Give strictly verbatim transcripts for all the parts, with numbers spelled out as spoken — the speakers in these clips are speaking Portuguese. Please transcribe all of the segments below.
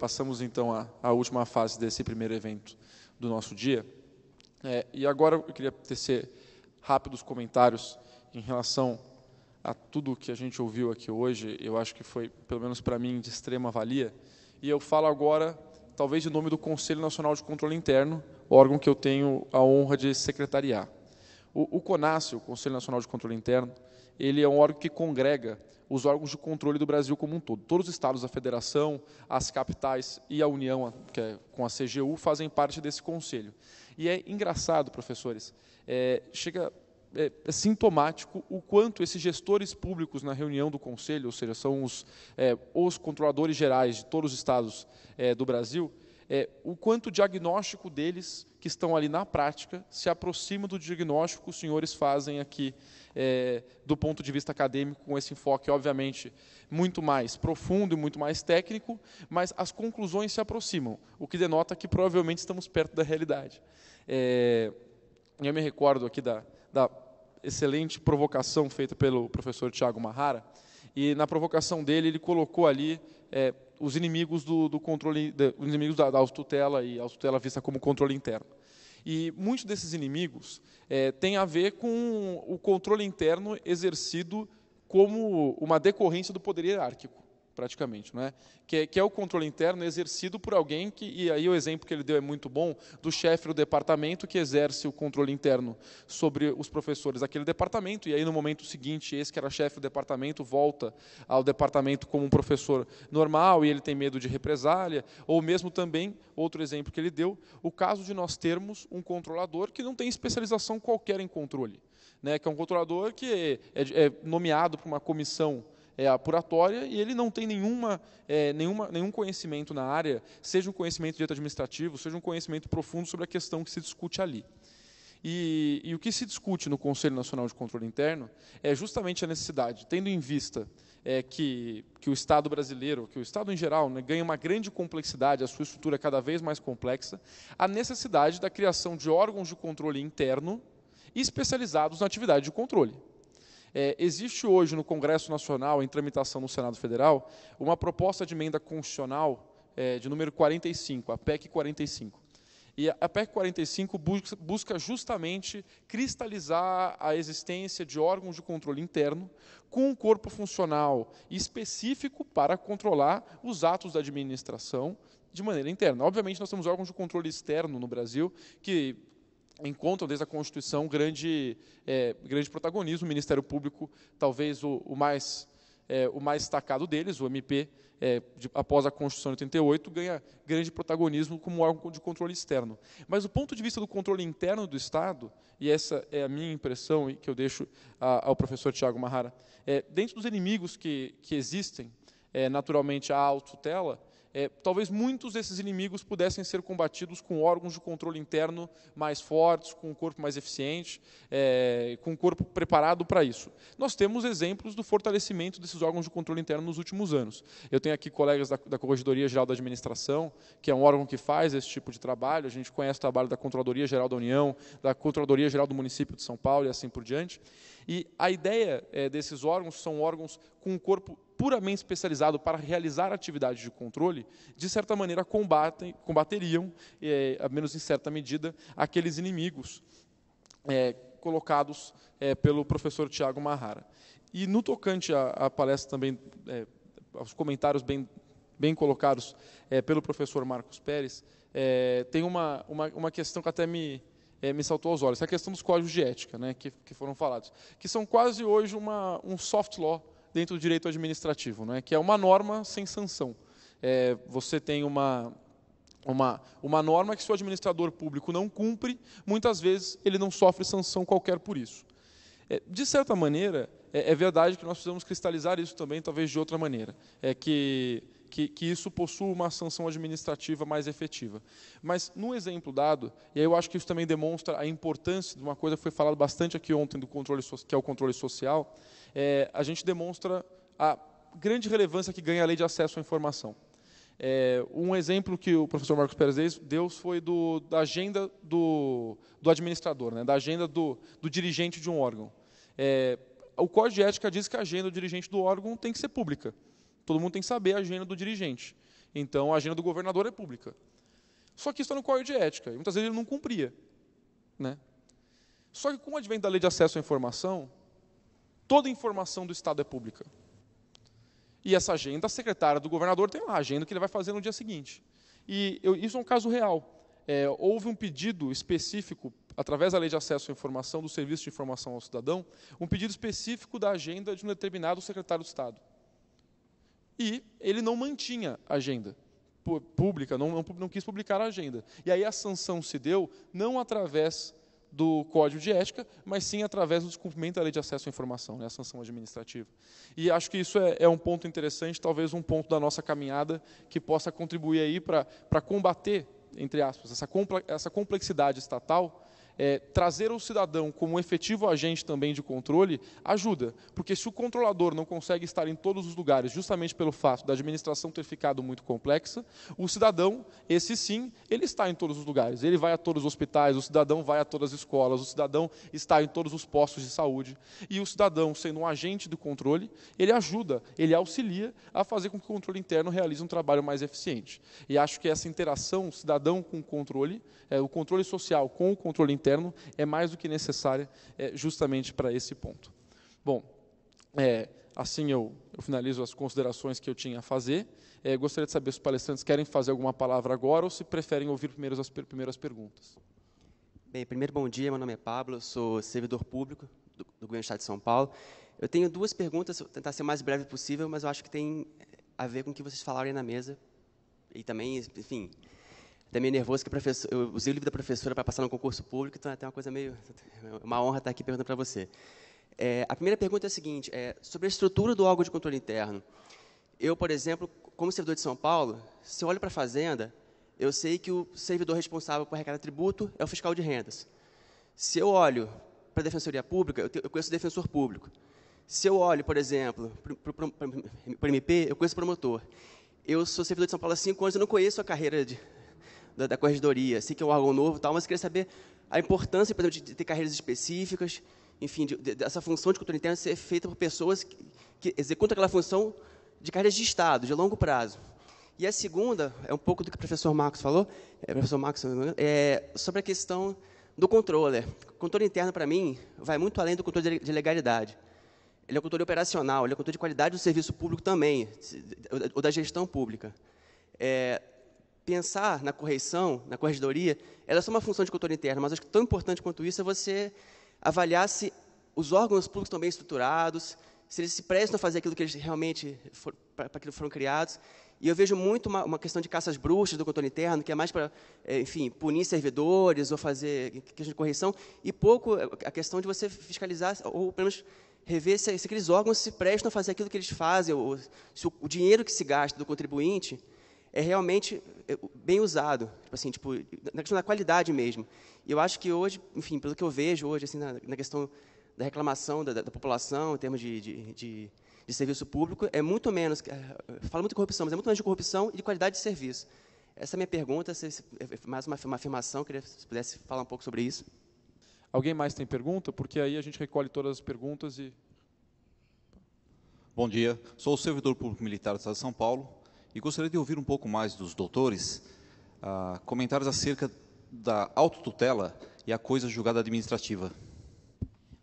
passamos, então, a, a última fase desse primeiro evento do nosso dia. É, e agora eu queria tecer rápidos comentários em relação a tudo que a gente ouviu aqui hoje. Eu acho que foi, pelo menos para mim, de extrema valia. E eu falo agora, talvez, em nome do Conselho Nacional de Controle Interno, órgão que eu tenho a honra de secretariar. O, o CONAS, o Conselho Nacional de Controle Interno, ele é um órgão que congrega os órgãos de controle do Brasil como um todo. Todos os estados da federação, as capitais e a União, que é com a C G U, fazem parte desse conselho. E é engraçado, professores, é, chega, é, é sintomático o quanto esses gestores públicos na reunião do conselho, ou seja, são os, é, os controladores gerais de todos os estados é, do Brasil, é, o quanto o diagnóstico deles, que estão ali na prática, se aproxima do diagnóstico que os senhores fazem aqui, é, do ponto de vista acadêmico, com esse enfoque, obviamente, muito mais profundo e muito mais técnico, mas as conclusões se aproximam, o que denota que provavelmente estamos perto da realidade. É, eu me recordo aqui da, da excelente provocação feita pelo professor Thiago Marrara, e na provocação dele, ele colocou ali... É, os inimigos do, do controle, de, os inimigos da, da autotutela, e a autotutela vista como controle interno. E muitos desses inimigos é, têm a ver com o controle interno exercido como uma decorrência do poder hierárquico, praticamente, não é? Que, é, que é o controle interno exercido por alguém que, e aí o exemplo que ele deu é muito bom, do chefe do departamento que exerce o controle interno sobre os professores daquele departamento, e aí no momento seguinte, esse que era chefe do departamento volta ao departamento como um professor normal, e ele tem medo de represália, ou mesmo também, outro exemplo que ele deu, o caso de nós termos um controlador que não tem especialização qualquer em controle, né? Que é um controlador que é, é nomeado por uma comissão É apuratória, e ele não tem nenhuma, é, nenhuma, nenhum conhecimento na área, seja um conhecimento de direito administrativo, seja um conhecimento profundo sobre a questão que se discute ali. E, e o que se discute no Conselho Nacional de Controle Interno é justamente a necessidade, tendo em vista é, que, que o Estado brasileiro, que o Estado em geral, né, ganha uma grande complexidade, a sua estrutura é cada vez mais complexa, a necessidade da criação de órgãos de controle interno especializados na atividade de controle. É, existe hoje no Congresso Nacional, em tramitação no Senado Federal, uma proposta de emenda constitucional é, de número quarenta e cinco, a PEC quarenta e cinco. E a PEC quarenta e cinco busca, busca justamente cristalizar a existência de órgãos de controle interno com um corpo funcional específico para controlar os atos da administração de maneira interna. Obviamente, nós temos órgãos de controle externo no Brasil que... encontram desde a Constituição grande, é, grande protagonismo, o Ministério Público, talvez o, o, mais, é, o mais destacado deles, o M P, é, de, após a Constituição de oitenta e oito, ganha grande protagonismo como órgão de controle externo. Mas do ponto de vista do controle interno do Estado, e essa é a minha impressão, e que eu deixo a, ao professor Thiago Marrara, é, dentro dos inimigos que, que existem, é, naturalmente, a autotutela, É, talvez muitos desses inimigos pudessem ser combatidos com órgãos de controle interno mais fortes, com um corpo mais eficiente, é, com um corpo preparado para isso. Nós temos exemplos do fortalecimento desses órgãos de controle interno nos últimos anos. Eu tenho aqui colegas da, da Corregedoria Geral da Administração, que é um órgão que faz esse tipo de trabalho, a gente conhece o trabalho da Controladoria Geral da União, da Controladoria Geral do Município de São Paulo e assim por diante. E a ideia é, desses órgãos, são órgãos com um corpo puramente especializado para realizar atividades de controle, de certa maneira combatem, combateriam, é, a menos em certa medida, aqueles inimigos é, colocados é, pelo professor Thiago Marrara. E no tocante à, à palestra também, é, aos comentários bem, bem colocados é, pelo professor Marcos Pérez, é, tem uma, uma, uma questão que até me... É, me saltou aos olhos, é a questão dos códigos de ética, né, que, que foram falados, que são quase hoje uma, um soft law dentro do direito administrativo, né, que é uma norma sem sanção. É, você tem uma, uma, uma norma que, se o administrador público não cumpre, muitas vezes ele não sofre sanção qualquer por isso. É, de certa maneira, é, é verdade que nós precisamos cristalizar isso também, talvez de outra maneira, é que... Que, que isso possua uma sanção administrativa mais efetiva. Mas, no exemplo dado, e aí eu acho que isso também demonstra a importância de uma coisa que foi falada bastante aqui ontem, do controle, que é o controle social, é, a gente demonstra a grande relevância que ganha a lei de acesso à informação. É, um exemplo que o professor Marcos Pérez deu foi do, da agenda do, do administrador, né, da agenda do, do dirigente de um órgão. É, o Código de Ética diz que a agenda do dirigente do órgão tem que ser pública. Todo mundo tem que saber a agenda do dirigente. Então, a agenda do governador é pública. Só que isso está no código de ética, e muitas vezes ele não cumpria, né? Só que, com o advento da lei de acesso à informação, toda a informação do Estado é pública. E essa agenda, a secretária do governador tem lá a agenda que ele vai fazer no dia seguinte. E eu, isso é um caso real. É, houve um pedido específico, através da lei de acesso à informação, do serviço de informação ao cidadão, um pedido específico da agenda de um determinado secretário de Estado. E ele não mantinha a agenda pública, não, não, não quis publicar a agenda. E aí a sanção se deu, não através do Código de Ética, mas sim através do descumprimento da lei de acesso à informação, né, a sanção administrativa. E acho que isso é, é um ponto interessante, talvez um ponto da nossa caminhada, que possa contribuir aí para combater, entre aspas, essa, compla, essa complexidade estatal. É, trazer o cidadão como um efetivo agente também de controle ajuda, porque se o controlador não consegue estar em todos os lugares, justamente pelo fato da administração ter ficado muito complexa, o cidadão, esse sim, ele está em todos os lugares, ele vai a todos os hospitais, o cidadão vai a todas as escolas, o cidadão está em todos os postos de saúde, e o cidadão, sendo um agente do controle, ele ajuda, ele auxilia a fazer com que o controle interno realize um trabalho mais eficiente. E acho que essa interação cidadão com o controle, é, o controle social com o controle interno, é mais do que necessária, é, justamente para esse ponto. Bom, é, assim eu, eu finalizo as considerações que eu tinha a fazer. É, gostaria de saber se os palestrantes querem fazer alguma palavra agora ou se preferem ouvir primeiro as per primeiras perguntas. Bem, primeiro, bom dia, meu nome é Pablo, sou servidor público do, do Governo do Estado de São Paulo. Eu tenho duas perguntas, vou tentar ser o mais breve possível, mas eu acho que tem a ver com o que vocês falaram na mesa e também, enfim... Até meio nervoso, que eu usei o livro da professora para passar no concurso público, então é até uma coisa meio... uma honra estar aqui perguntando para você. É, a primeira pergunta é a seguinte, é, sobre a estrutura do órgão de controle interno. Eu, por exemplo, como servidor de São Paulo, se eu olho para a Fazenda, eu sei que o servidor responsável por arrecadar tributo é o fiscal de rendas. Se eu olho para a Defensoria Pública, eu, te, eu conheço o defensor público. Se eu olho, por exemplo, para o M P, eu conheço o promotor. Eu sou servidor de São Paulo há cinco anos, eu não conheço a carreira de... Da, da corregedoria, sei que é um órgão novo, tal, mas eu queria saber a importância, por exemplo, de ter carreiras específicas, enfim, de, de, dessa função de controle interno ser feita por pessoas que, que executam aquela função de carreiras de Estado, de longo prazo. E a segunda, é um pouco do que o professor Marcos falou, é, professor Marcos, é, sobre a questão do controle. O controle interno, para mim, vai muito além do controle de legalidade. Ele é um controle operacional, ele é um controle de qualidade do serviço público também, ou da gestão pública. É... Pensar na correição, na corregedoria, ela é só uma função de controle interno, mas acho que tão importante quanto isso é você avaliar se os órgãos públicos estão bem estruturados, se eles se prestam a fazer aquilo que eles realmente for, para aquilo que foram criados. E eu vejo muito uma, uma questão de caças bruxas do controle interno, que é mais para, enfim, punir servidores ou fazer questão de correição, e pouco a questão de você fiscalizar, ou pelo menos rever se, se aqueles órgãos se prestam a fazer aquilo que eles fazem, ou se o, o dinheiro que se gasta do contribuinte é realmente bem usado, tipo assim, tipo, na questão da qualidade mesmo. E eu acho que hoje, enfim, pelo que eu vejo hoje, assim, na, na questão da reclamação da, da, da população, em termos de, de, de, de serviço público, é muito menos, falo muito de corrupção, mas é muito menos de corrupção e de qualidade de serviço. Essa é a minha pergunta, se, se, mais uma, uma afirmação, queria se pudesse falar um pouco sobre isso. Alguém mais tem pergunta? Porque aí a gente recolhe todas as perguntas e... Bom dia, sou o servidor público militar do Estado de São Paulo, e gostaria de ouvir um pouco mais dos doutores, uh, comentários acerca da autotutela e a coisa julgada administrativa.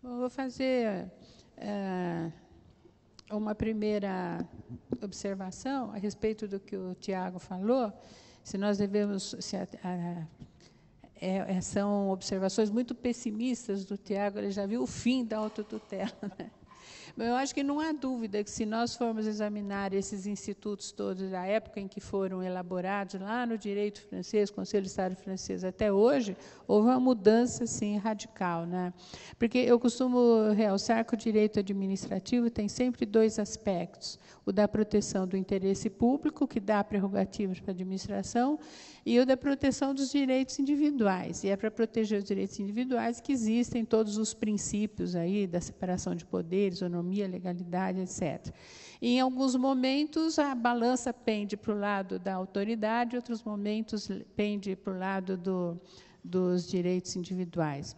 Bom, vou fazer uh, uma primeira observação a respeito do que o Thiago falou, se nós devemos... Se a, a, é, são observações muito pessimistas do Thiago, ele já viu o fim da autotutela, né? Eu acho que não há dúvida que, se nós formos examinar esses institutos todos da época em que foram elaborados, lá no direito francês, Conselho de Estado francês, até hoje, houve uma mudança assim, radical, né? Porque eu costumo realçar que o direito administrativo tem sempre dois aspectos. O da proteção do interesse público, que dá prerrogativas para a administração, e o da proteção dos direitos individuais. E é para proteger os direitos individuais que existem todos os princípios aí da separação de poderes, autonomia, legalidade, etcétera. Em alguns momentos, a balança pende para o lado da autoridade, em outros momentos, pende para o lado do, dos direitos individuais.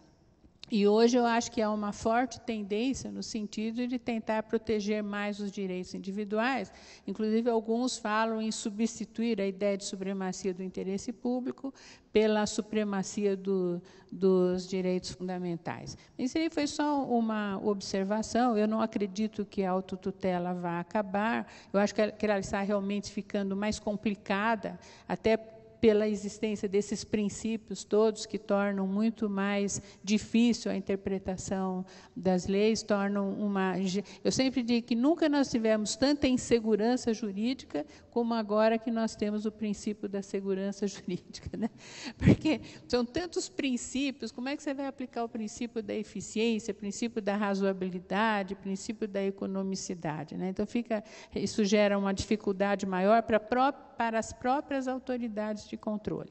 E hoje eu acho que há uma forte tendência no sentido de tentar proteger mais os direitos individuais. Inclusive, alguns falam em substituir a ideia de supremacia do interesse público pela supremacia do, dos direitos fundamentais. Isso aí foi só uma observação. Eu não acredito que a autotutela vá acabar. Eu acho que ela está realmente ficando mais complicada, até pela existência desses princípios todos que tornam muito mais difícil a interpretação das leis, tornam uma... Eu sempre digo que nunca nós tivemos tanta insegurança jurídica como agora que nós temos o princípio da segurança jurídica, né? Porque são tantos princípios, como é que você vai aplicar o princípio da eficiência, o princípio da razoabilidade, o princípio da economicidade, né? Então, fica... isso gera uma dificuldade maior para a própria para as próprias autoridades de controle.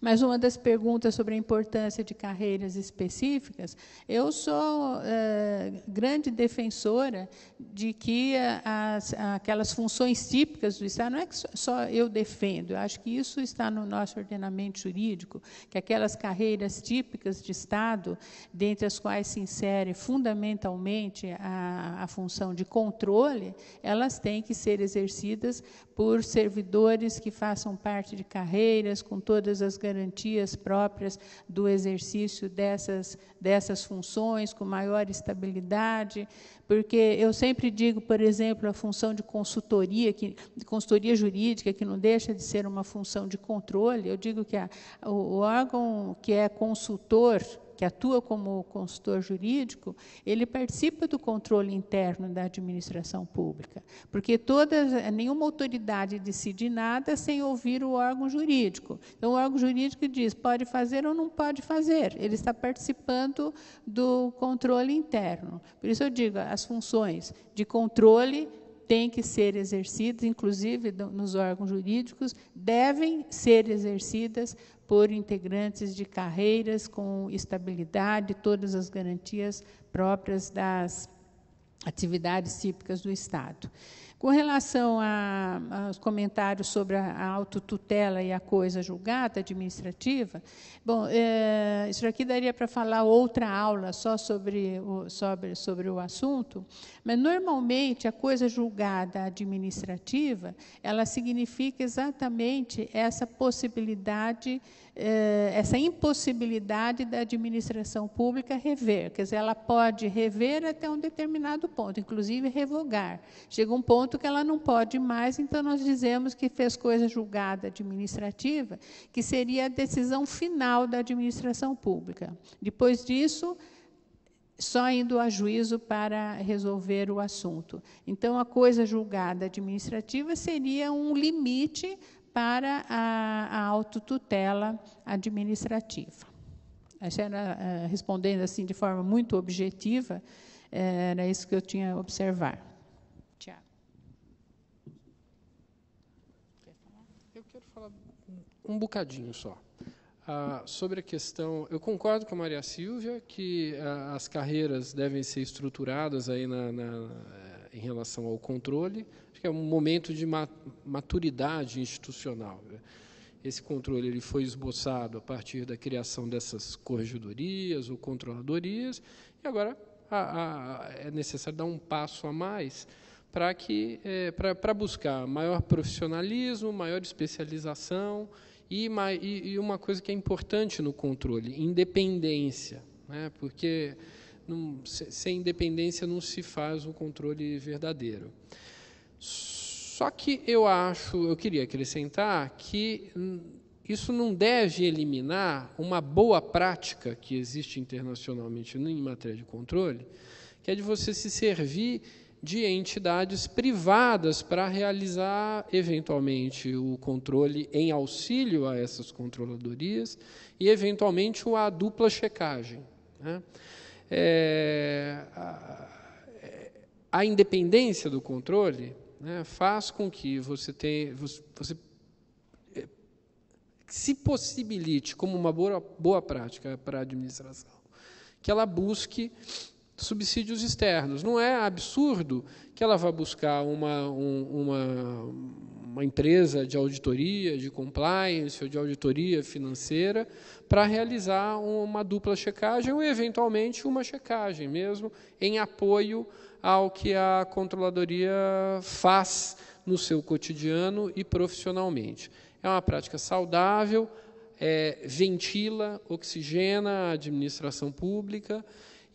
Mas uma das perguntas sobre a importância de carreiras específicas, eu sou é, grande defensora de que as, aquelas funções típicas do Estado, não é que só eu defendo, eu acho que isso está no nosso ordenamento jurídico, que aquelas carreiras típicas de Estado, dentre as quais se insere fundamentalmente a, a função de controle, elas têm que ser exercidas por servidores que façam parte de carreiras, com todas as garantias próprias do exercício dessas, dessas funções, com maior estabilidade, porque eu sempre digo, por exemplo, a função de consultoria, que, de consultoria jurídica, que não deixa de ser uma função de controle. Eu digo que a, o, o órgão que é consultor, que atua como consultor jurídico, ele participa do controle interno da administração pública, porque todas, nenhuma autoridade decide nada sem ouvir o órgão jurídico. Então, o órgão jurídico diz, pode fazer ou não pode fazer. Ele está participando do controle interno. Por isso eu digo, as funções de controle têm que ser exercidas, inclusive nos órgãos jurídicos, devem ser exercidas por integrantes de carreiras com estabilidade, todas as garantias próprias das atividades típicas do Estado. Com relação a, aos comentários sobre a, a autotutela e a coisa julgada administrativa, bom, é, isso aqui daria para falar outra aula só sobre o, sobre, sobre o assunto, mas, normalmente, a coisa julgada administrativa, ela significa exatamente essa possibilidade, é, essa impossibilidade da administração pública rever. Quer dizer, ela pode rever até um determinado ponto, inclusive revogar. Chega um ponto que ela não pode mais, então nós dizemos que fez coisa julgada administrativa, que seria a decisão final da administração pública. Depois disso, só indo a juízo para resolver o assunto. Então, a coisa julgada administrativa seria um limite para a, a autotutela administrativa. Essa era, respondendo assim de forma muito objetiva, era isso que eu tinha a observar. Um bocadinho só. Ah, sobre a questão, eu concordo com a Maria Sylvia que ah, as carreiras devem ser estruturadas aí na, na, em relação ao controle. Acho que é um momento de maturidade institucional. Esse controle ele foi esboçado a partir da criação dessas corregedorias ou controladorias, e agora a, a, é necessário dar um passo a mais para que, é, para, para buscar maior profissionalismo, maior especialização. E, e uma coisa que é importante no controle, independência, né? Porque não, sem independência não se faz um controle verdadeiro. Só que eu acho, eu queria acrescentar que isso não deve eliminar uma boa prática que existe internacionalmente em matéria de controle, que é de você se servir de entidades privadas para realizar, eventualmente, o controle em auxílio a essas controladorias e, eventualmente, a dupla checagem, né? É, a, a independência do controle, né, faz com que você, tenha, você, você se possibilite, como uma boa, boa prática para a administração, que ela busque subsídios externos. Não é absurdo que ela vá buscar uma, um, uma, uma empresa de auditoria, de compliance, ou de auditoria financeira, para realizar uma dupla checagem ou, eventualmente, uma checagem mesmo, em apoio ao que a controladoria faz no seu cotidiano e profissionalmente. É uma prática saudável, é, ventila, oxigena a administração pública.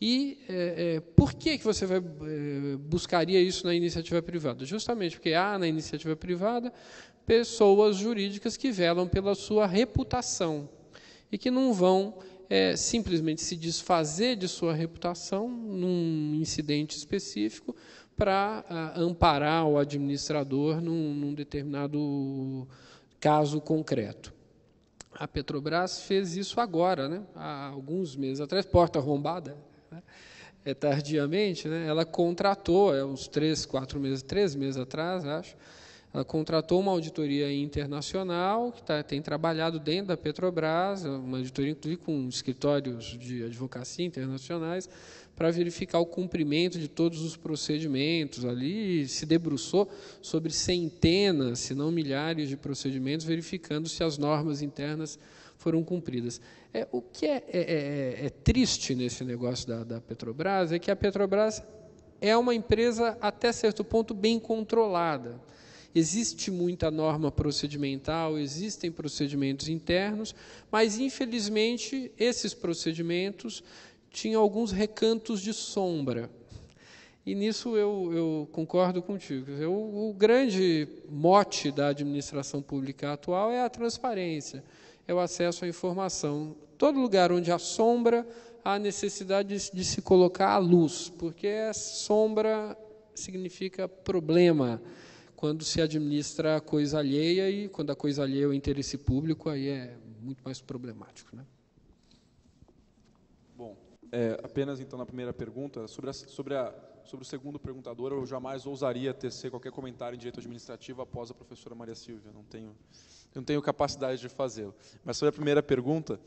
E é, é, por que que você vai, é, buscaria isso na iniciativa privada? Justamente porque há na iniciativa privada pessoas jurídicas que velam pela sua reputação e que não vão é, simplesmente se desfazer de sua reputação num incidente específico para a, amparar o administrador num, num determinado caso concreto. A Petrobras fez isso agora, né? Há alguns meses atrás, porta arrombada, É, tardiamente, né, ela contratou, é, uns três, quatro meses, três meses atrás, acho, ela contratou uma auditoria internacional que tá, tem trabalhado dentro da Petrobras, uma auditoria inclusive com escritórios de advocacia internacionais, para verificar o cumprimento de todos os procedimentos ali, e se debruçou sobre centenas, se não milhares de procedimentos, verificando se as normas internas foram cumpridas. É, o que é, é, é triste nesse negócio da, da Petrobras é que a Petrobras é uma empresa, até certo ponto, bem controlada. Existe muita norma procedimental, existem procedimentos internos, mas, infelizmente, esses procedimentos tinham alguns recantos de sombra. E nisso eu, eu concordo contigo. Eu, o grande mote da administração pública atual é a transparência, é o acesso à informação. Todo lugar onde há sombra, há necessidade de, de se colocar à luz, porque sombra significa problema, quando se administra a coisa alheia, e quando a coisa alheia é o interesse público, aí é muito mais problemático, né? Bom, é, apenas, então, na primeira pergunta, sobre, a, sobre, a, sobre o segundo perguntador, eu jamais ousaria tecer qualquer comentário em direito administrativo após a professora Maria Sylvia, não tenho... Eu não tenho capacidade de fazê-lo. Mas sobre a primeira pergunta,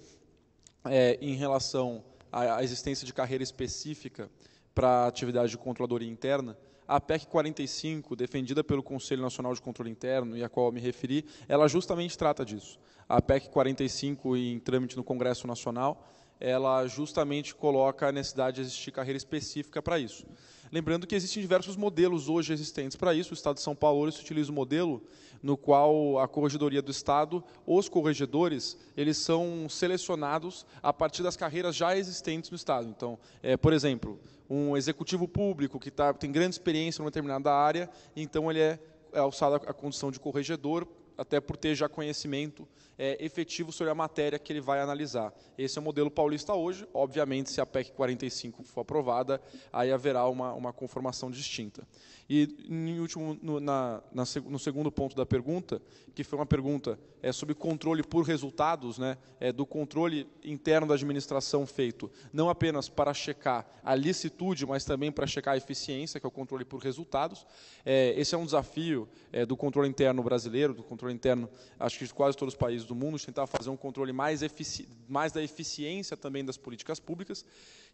é, em relação à, à existência de carreira específica para a atividade de controladoria interna, a PEC quarenta e cinco, defendida pelo Conselho Nacional de Controle Interno, e a qual eu me referi, ela justamente trata disso. A PEC quarenta e cinco, em trâmite no Congresso Nacional, ela justamente coloca a necessidade de existir carreira específica para isso. Lembrando que existem diversos modelos hoje existentes para isso. O Estado de São Paulo se utiliza um modelo no qual a Corregedoria do Estado, os corregedores, eles são selecionados a partir das carreiras já existentes no Estado. Então, é, por exemplo, um executivo público que tá, tem grande experiência em uma determinada área, então ele é alçado à condição de corregedor, até por ter já conhecimento é, efetivo sobre a matéria que ele vai analisar. Esse é o modelo paulista hoje. Obviamente, se a PEC quarenta e cinco for aprovada, aí haverá uma, uma conformação distinta. E, em último, no, na, na, no segundo ponto da pergunta, que foi uma pergunta é, sobre controle por resultados, né, é, do controle interno da administração feito, não apenas para checar a licitude, mas também para checar a eficiência, que é o controle por resultados. É, esse é um desafio é, do controle interno brasileiro, do controle interno, acho que de quase todos os países do mundo, de tentar fazer um controle mais, efici mais da eficiência também das políticas públicas.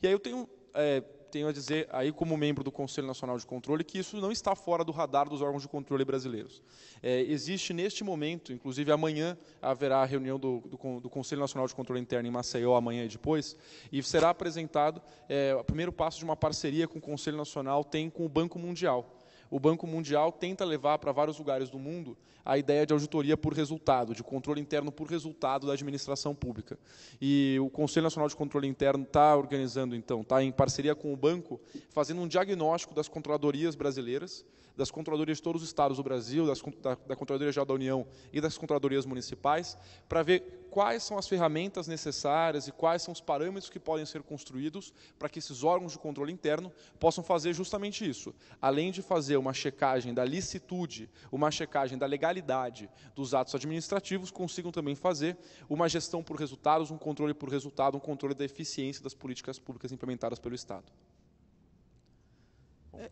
E aí eu tenho... É, tenho a dizer, aí como membro do Conselho Nacional de Controle, que isso não está fora do radar dos órgãos de controle brasileiros. É, existe, neste momento, inclusive amanhã, haverá a reunião do, do, do Conselho Nacional de Controle Interno em Maceió, amanhã e depois, e será apresentado é, o primeiro passo de uma parceria que o Conselho Nacional tem com o Banco Mundial. O Banco Mundial tenta levar para vários lugares do mundo a ideia de auditoria por resultado, de controle interno por resultado da administração pública. E o Conselho Nacional de Controle Interno está organizando, então, está em parceria com o banco, fazendo um diagnóstico das controladorias brasileiras, das controladorias de todos os estados do Brasil, das, da, da Controladoria Geral da União e das controladorias municipais, para ver quais são as ferramentas necessárias e quais são os parâmetros que podem ser construídos para que esses órgãos de controle interno possam fazer justamente isso. Além de fazer uma checagem da licitude, uma checagem da legalidade dos atos administrativos, consigam também fazer uma gestão por resultados, um controle por resultado, um controle da eficiência das políticas públicas implementadas pelo Estado.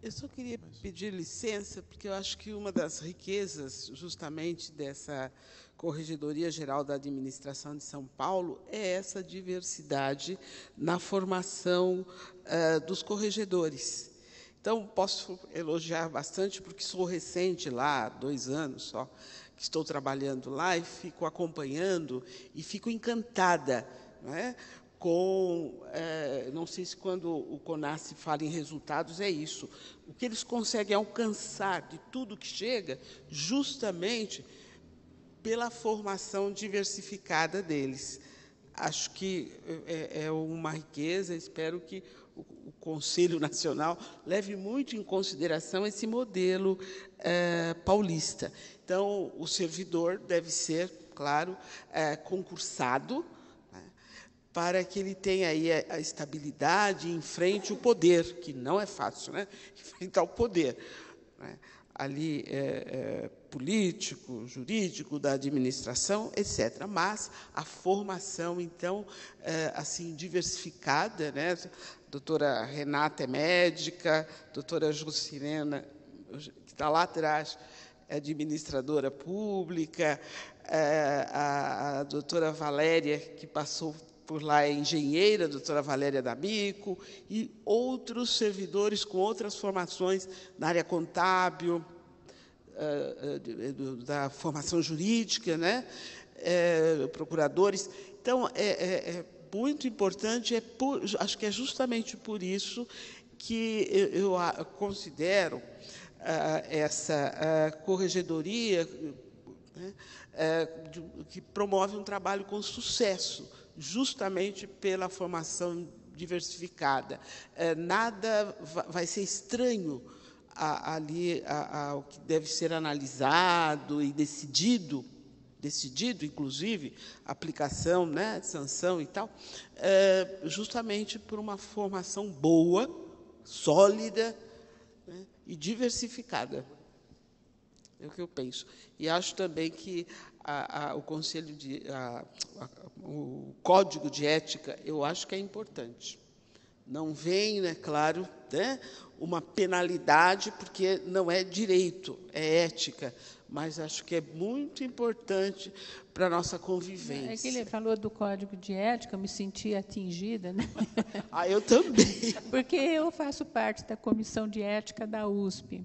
Eu só queria pedir licença, porque eu acho que uma das riquezas, justamente, dessa Corregedoria Geral da Administração de São Paulo é essa diversidade na formação uh, dos corregedores. Então, posso elogiar bastante, porque sou recente lá, há dois anos só, que estou trabalhando lá e fico acompanhando e fico encantada, não é? Com, é, não sei se quando o CONAS fala em resultados é isso, o que eles conseguem alcançar de tudo que chega, justamente pela formação diversificada deles. Acho que é, é uma riqueza, espero que o, o Conselho Nacional leve muito em consideração esse modelo é, paulista. Então, o servidor deve ser, claro, é, concursado, para que ele tenha aí a estabilidade e enfrente o poder, que não é fácil, né? Enfrentar o poder, né? Ali é, é, político, jurídico, da administração, etcétera. Mas a formação, então, é, assim, diversificada, né? A doutora Renata é médica, a doutora Jucilena, que está lá atrás, é administradora pública, é, a, a doutora Valéria, que passou por lá é engenheira, a doutora Valéria D'Amico, e outros servidores com outras formações na área contábil, da formação jurídica, né? Procuradores. Então, é, é, é muito importante, é por, acho que é justamente por isso que eu, eu considero ah, essa ah, corregedoria, né? ah, que promove um trabalho com sucesso, justamente pela formação diversificada. É, nada vai ser estranho a, a, ali a, a, ao que deve ser analisado e decidido, decidido, inclusive, aplicação, né, sanção e tal, é, justamente por uma formação boa, sólida, né, e diversificada. É o que eu penso. E acho também que A, a, o conselho de a, a, o código de ética, eu acho que é importante. Não vem, né, claro, né, uma penalidade, porque não é direito, é ética, mas acho que é muito importante para a nossa convivência. É que ele falou do código de ética, eu me senti atingida, né? Ah, eu também. Porque eu faço parte da comissão de ética da U S P.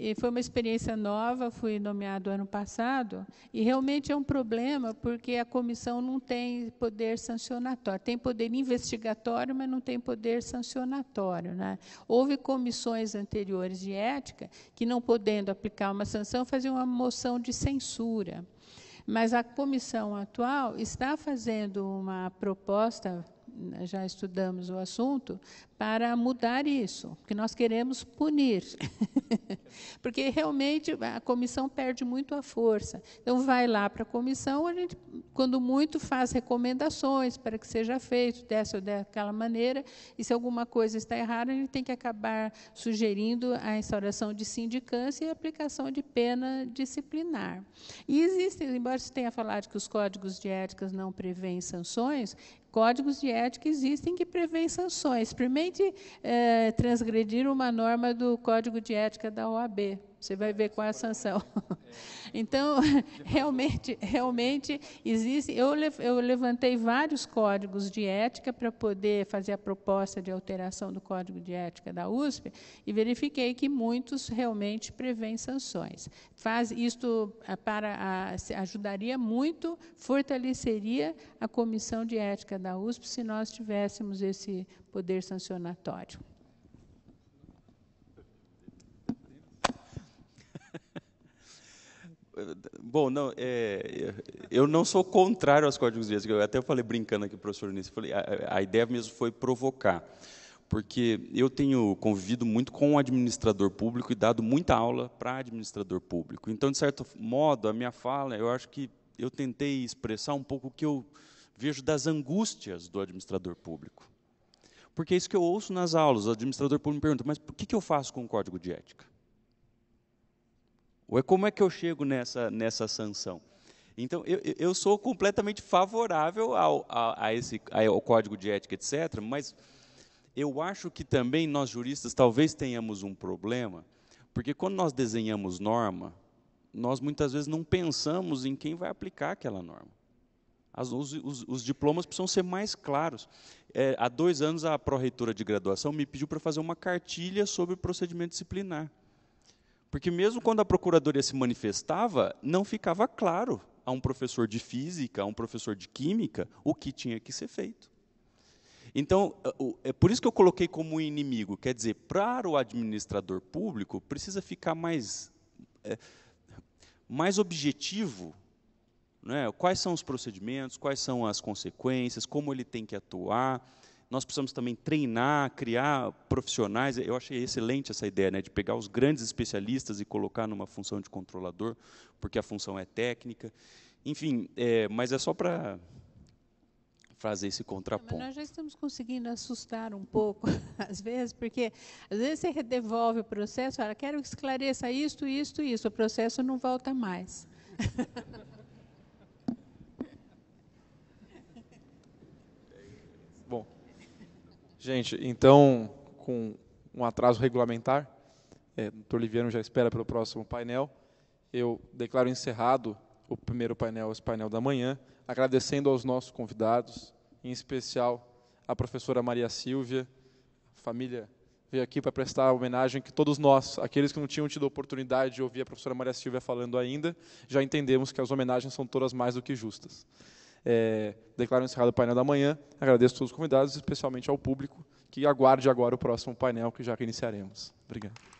E foi uma experiência nova, fui nomeado ano passado, e realmente é um problema, porque a comissão não tem poder sancionatório. Tem poder investigatório, mas não tem poder sancionatório, né? Houve comissões anteriores de ética que, não podendo aplicar uma sanção, faziam uma moção de censura. Mas a comissão atual está fazendo uma proposta, já estudamos o assunto, para mudar isso, porque nós queremos punir. Porque, realmente, a comissão perde muito a força. Então, vai lá para a comissão, a gente, quando muito, faz recomendações para que seja feito dessa ou daquela maneira, e, se alguma coisa está errada, a gente tem que acabar sugerindo a instauração de sindicância e a aplicação de pena disciplinar. E existem, embora se tenha falado que os códigos de ética não prevêem sanções, códigos de ética existem que prevêem sanções. Experimente eh, transgredir uma norma do Código de Ética da O A B. Você vai ver qual é a sanção. Então, realmente, realmente existe. Eu, eu levantei vários códigos de ética para poder fazer a proposta de alteração do Código de Ética da U S P e verifiquei que muitos realmente prevêem sanções. Faz isto para a, ajudaria muito, fortaleceria a Comissão de Ética da U S P se nós tivéssemos esse poder sancionatório. Bom, não, é, eu não sou contrário aos códigos de ética. Eu até falei brincando aqui, professor Inês, falei, a, a ideia mesmo foi provocar, porque eu tenho convivido muito com o administrador público e dado muita aula para administrador público. Então, de certo modo, a minha fala, eu acho que eu tentei expressar um pouco o que eu vejo das angústias do administrador público. Porque é isso que eu ouço nas aulas. O administrador público me pergunta, mas o que, que eu faço com o código de ética? Ou é como é que eu chego nessa, nessa sanção? Então, eu, eu sou completamente favorável ao, a, a esse, ao código de ética, etcétera, mas eu acho que também nós juristas talvez tenhamos um problema, porque quando nós desenhamos norma, nós muitas vezes não pensamos em quem vai aplicar aquela norma. As, os, os, os diplomas precisam ser mais claros. É, há dois anos, a pró-reitora de graduação me pediu para fazer uma cartilha sobre procedimento disciplinar. Porque mesmo quando a Procuradoria se manifestava, não ficava claro a um professor de física, a um professor de química, o que tinha que ser feito. Então, é por isso que eu coloquei como inimigo. Quer dizer, para o administrador público, precisa ficar mais, é, mais objetivo, né? Quais são os procedimentos, quais são as consequências, como ele tem que atuar. Nós precisamos também treinar, criar profissionais. Eu achei excelente essa ideia, né, de pegar os grandes especialistas e colocar numa função de controlador, porque a função é técnica. Enfim, é, mas é só para fazer esse contraponto. É, mas nós já estamos conseguindo assustar um pouco, às vezes, porque às vezes você devolve o processo, fala, quero que esclareça isto, isto, isso. O processo não volta mais. Bom, gente, então, com um atraso regulamentar, é, o doutor Oliviano já espera pelo próximo painel. Eu declaro encerrado o primeiro painel, esse painel da manhã, agradecendo aos nossos convidados, em especial a professora Maria Sylvia. A família veio aqui para prestar homenagem que todos nós, aqueles que não tinham tido a oportunidade de ouvir a professora Maria Sylvia falando ainda, já entendemos que as homenagens são todas mais do que justas. É, declaro encerrado o painel da manhã, agradeço a todos os convidados, especialmente ao público, que aguarde agora o próximo painel que já iniciaremos. Obrigado.